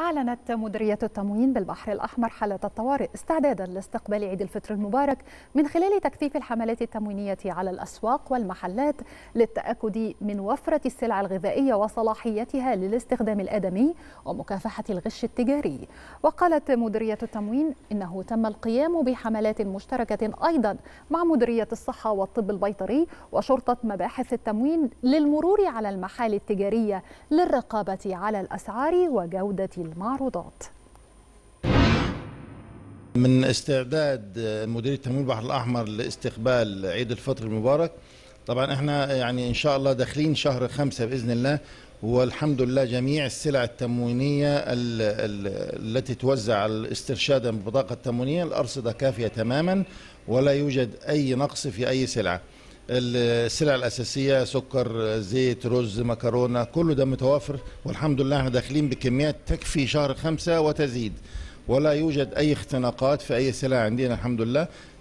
أعلنت مديرية التموين بالبحر الأحمر حالة الطوارئ استعدادا لاستقبال عيد الفطر المبارك من خلال تكثيف الحملات التموينية على الأسواق والمحلات للتأكد من وفرة السلع الغذائية وصلاحيتها للاستخدام الآدمي ومكافحة الغش التجاري. وقالت مديرية التموين إنه تم القيام بحملات مشتركة أيضا مع مديرية الصحة والطب البيطري وشرطة مباحث التموين للمرور على المحال التجارية للرقابة على الأسعار وجودة المعروضات. من استعداد مديرية تموين البحر الأحمر لاستقبال عيد الفطر المبارك، طبعا احنا يعني ان شاء الله داخلين شهر 5 بإذن الله، والحمد لله جميع السلع التموينية التي توزع استرشادا ببطاقة تموينية الأرصدة كافية تماما، ولا يوجد أي نقص في أي سلعة. السلع الأساسية سكر، زيت، رز، مكرونة، كله ده متوافر، والحمد لله احنا داخلين بكميات تكفي شهر 5 وتزيد، ولا يوجد أي اختناقات في أي سلع عندنا الحمد لله.